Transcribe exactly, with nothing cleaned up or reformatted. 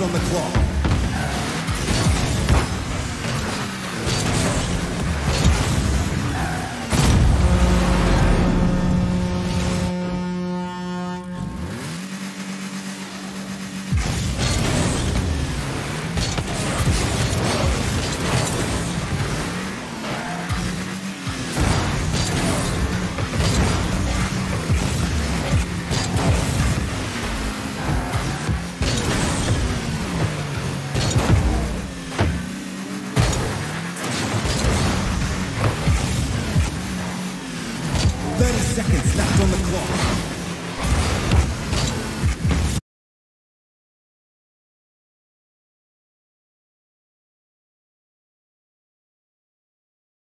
left on the clock. thirty seconds left on the clock.